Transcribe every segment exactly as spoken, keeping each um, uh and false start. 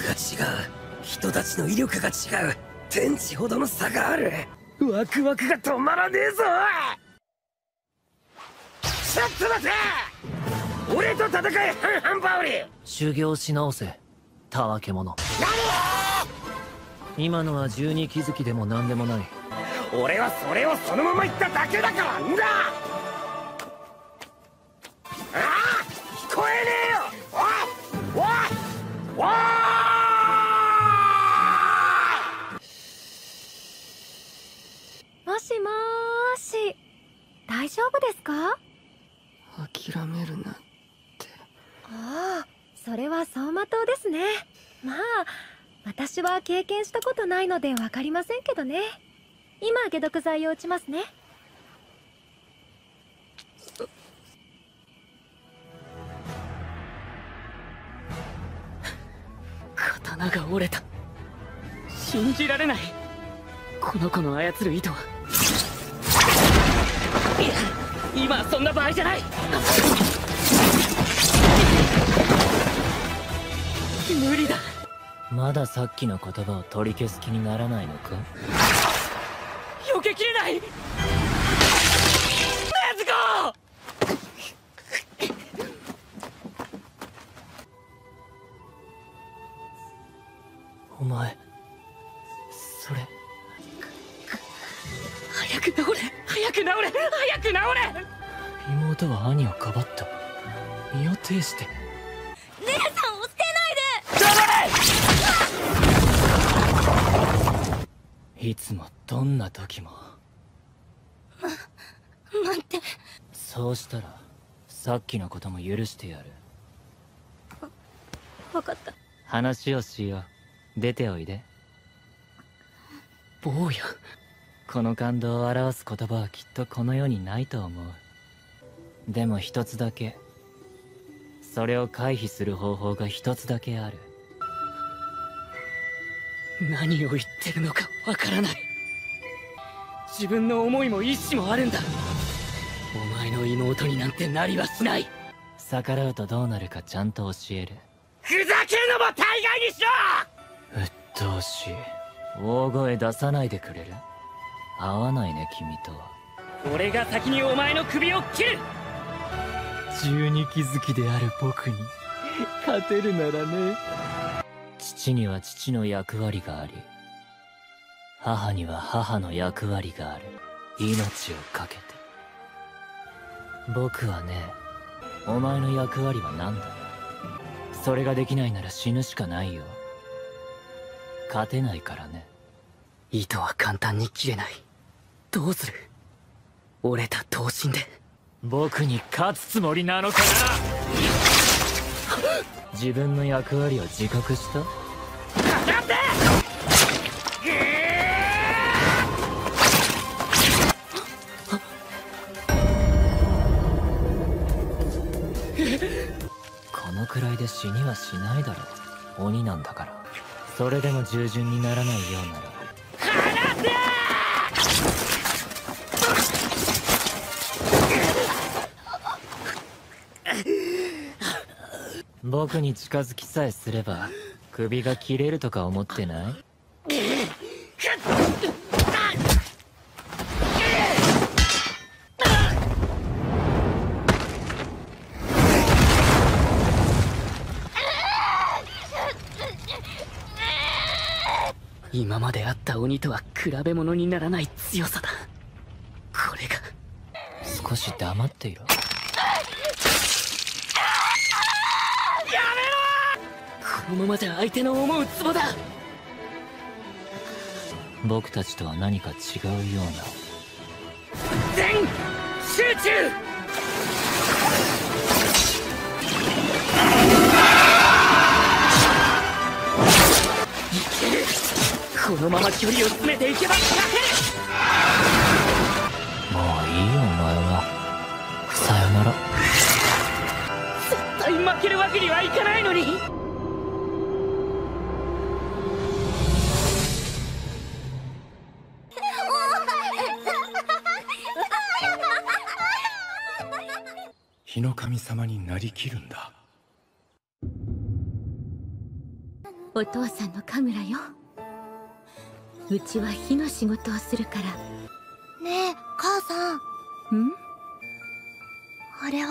が違う、人たちの威力が違う、天地ほどの差がある。ワクワクが止まらねえぞ。ちょっと待て、俺と戦い半々羽織。修行し直せたわけ者。何、今のは十二気づきでも何でもない。俺はそれをそのまま言っただけだからんだ。ああ、聞こえねえよ。おいおいおい、もしもーし、大丈夫ですか？諦めるなって。ああ、それは走馬灯ですね。まあ私は経験したことないので分かりませんけどね。今解毒剤を打ちますね。刀が折れた。信じられない。この子の操る糸は。いや、今はそんな場合じゃない。無理だ。まださっきの言葉を取り消す気にならないのか。避けきれない。禰豆子。お前それ、早く治れ早く治れ早く治れ。妹は兄をかばった。身を挺して。姉さんを捨てないで。黙れ。いつもどんな時も。ま、待って。そうしたらさっきのことも許してやる。わ、分かった。話をしよう。出ておいで。坊や、この感動を表す言葉はきっとこの世にないと思う。でも一つだけ、それを回避する方法が一つだけある。何を言ってるのかわからない。自分の思いも意志もあるんだ。お前の妹になんてなりはしない。逆らうとどうなるかちゃんと教える。ふざけるのも大概にしろ。うっとうしい。大声出さないでくれる？合わないね、君とは。俺が先にお前の首を切る。十二気づきである僕に勝てるならね。父には父の役割があり、母には母の役割がある。命をかけて。僕はね、お前の役割は何だ？それができないなら死ぬしかないよ。勝てないからね。糸は簡単に切れない。どうする？折れた刀身で。僕に勝つつもりなのかな？自分の役割を自覚した？待て！このくらいで死にはしないだろ。鬼なんだから。それでも従順にならないようなら。僕に近づきさえすれば首が切れるとか思ってない？今まであった鬼とは比べ物にならない強さだ。これが。少し黙っていろ。このままじゃ相手の思うツボだ。僕たちとは何か違うような。全集中。いける。このまま距離を詰めていけば勝てる。もういいよお前は。さよなら。絶対負けるわけにはいかないのに。日の神様になりきるんだ。お父さんのカムラよ。うちは火の仕事をするから。ねえ母さん。ん？あれは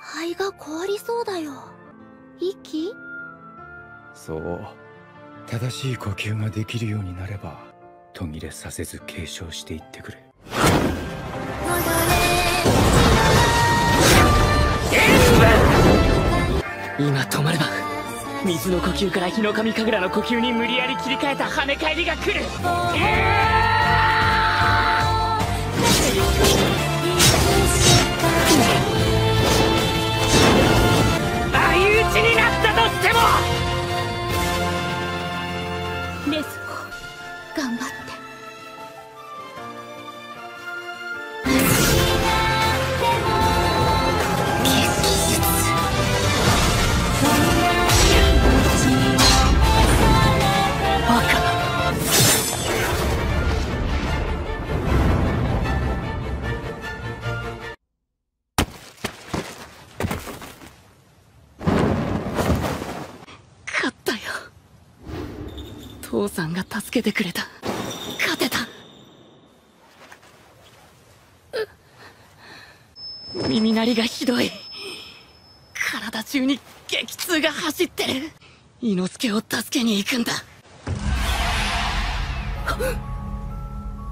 肺が凍りそうだよ。息？そう、正しい呼吸ができるようになれば途切れさせず継承していってくれ。今止まれば水の呼吸から日の神神楽の呼吸に無理やり切り替えた跳ね返りが来る。相打ちになったとしても禰豆子頑張って。父さんが助けてくれた。勝てた。耳鳴りがひどい。体中に激痛が走ってる。伊之助を助けに行くんだ。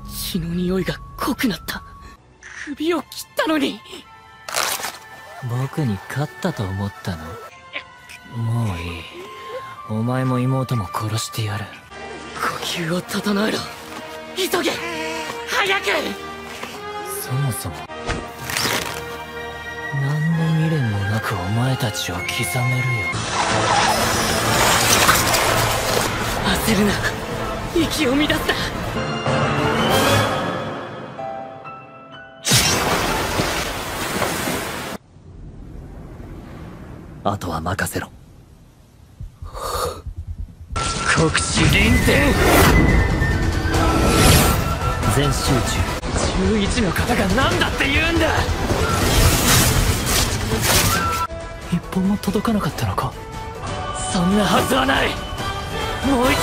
血の匂いが濃くなった。首を切ったのに。僕に勝ったと思ったの？もういい。お前も妹も殺してやる。呼吸を整えろ。急げ早く。そもそも何の未練もなくお前たちを刻めるよ。焦るな。息を乱すな。あとは任せろ。特殊臨戦全集中。じゅういちの方が何だって言うんだ。一本も届かなかったのか。そんなはずはない。もう一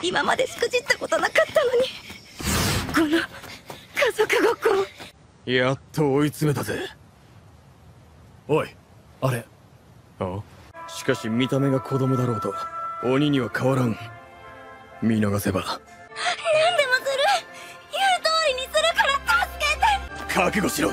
度。今までしくじったことなかったのに、この家族ごっこ。やっと追い詰めたぜ。おいあれ。あ、しかし見た目が子供だろうと鬼には変わらん。見逃せば何でもする。言う通りにするから助けて。覚悟しろ。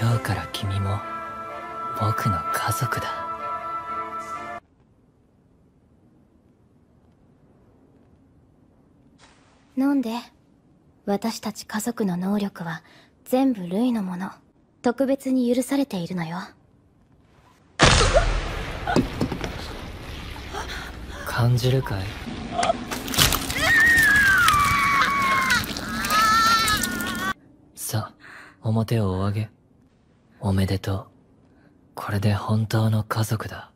今日から君も僕の家族だ。なんで？私たち家族の能力は全部ルイのもの。特別に許されているのよ。感じるかい？さあ、表をお上げ。おめでとう。これで本当の家族だ。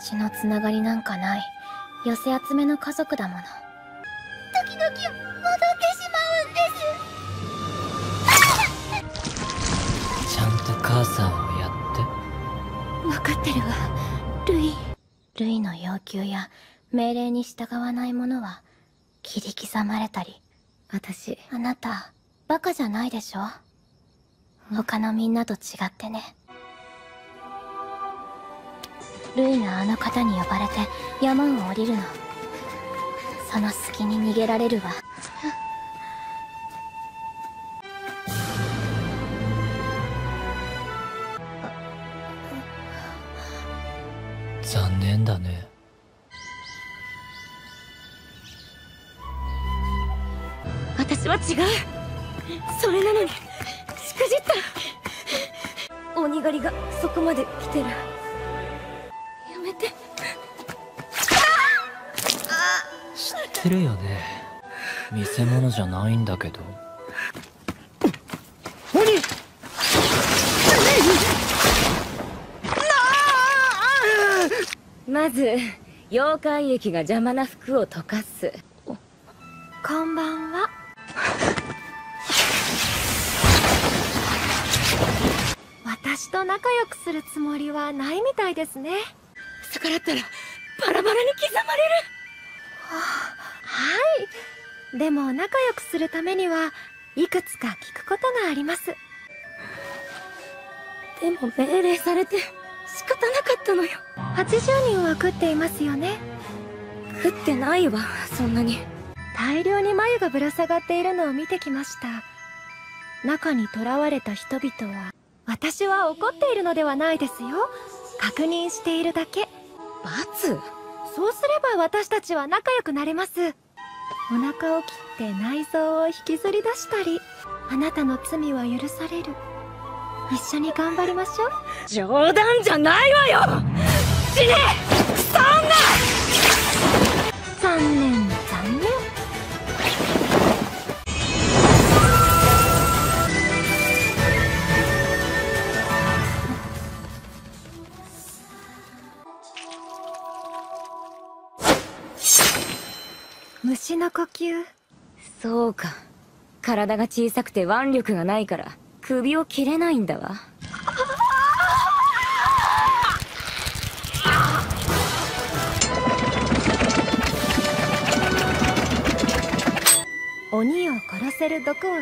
血のつながりなんかない寄せ集めの家族だもの。時々戻ってしまうんです。ちゃんと母さんをやって。分かってるわルイ。ルイの要求や命令に従わないものは切り刻まれたり。私、あなたバカじゃないでしょ。他のみんなと違ってね。ルイがあの方に呼ばれて山を降りるの。その隙に逃げられるわ。残念だね。私は違う。それなのにしくじった。鬼狩りがそこまで来てる。知ってるよね。見せ物じゃないんだけど。まず妖怪液が邪魔な服を溶かす。こんばんは。私と仲良くするつもりはないみたいですね。逆らったらバラバラに刻まれる。はあ、はい。でも仲良くするためにはいくつか聞くことがあります。でも命令されて仕方なかったのよ。はちじゅうにんは食っていますよね。食ってないわ、そんなに。大量に繭がぶら下がっているのを見てきました。中に囚われた人々は、私は怒っているのではないですよ。確認しているだけ。罰？そうすれば私たちは仲良くなれます。お腹を切って内臓を引きずり出したり。あなたの罪は許される。一緒に頑張りましょう。冗談じゃないわよ。死ね、クソ女。残念残念。虫の呼吸。そうか、体が小さくて腕力がないから首を切れないんだわ。鬼を殺せる毒を作っ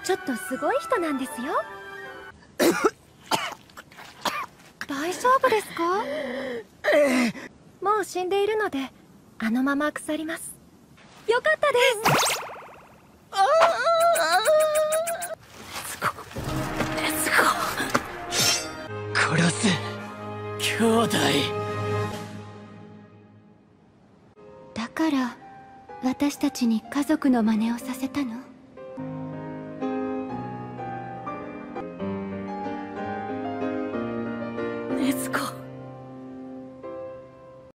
た、ちょっとすごい人なんですよ。大丈夫ですか？もう死んでいるので、あのまま腐ります。よかったです。ああ、殺す兄弟。だから私たちに家族の真似をさせたの？禰豆子。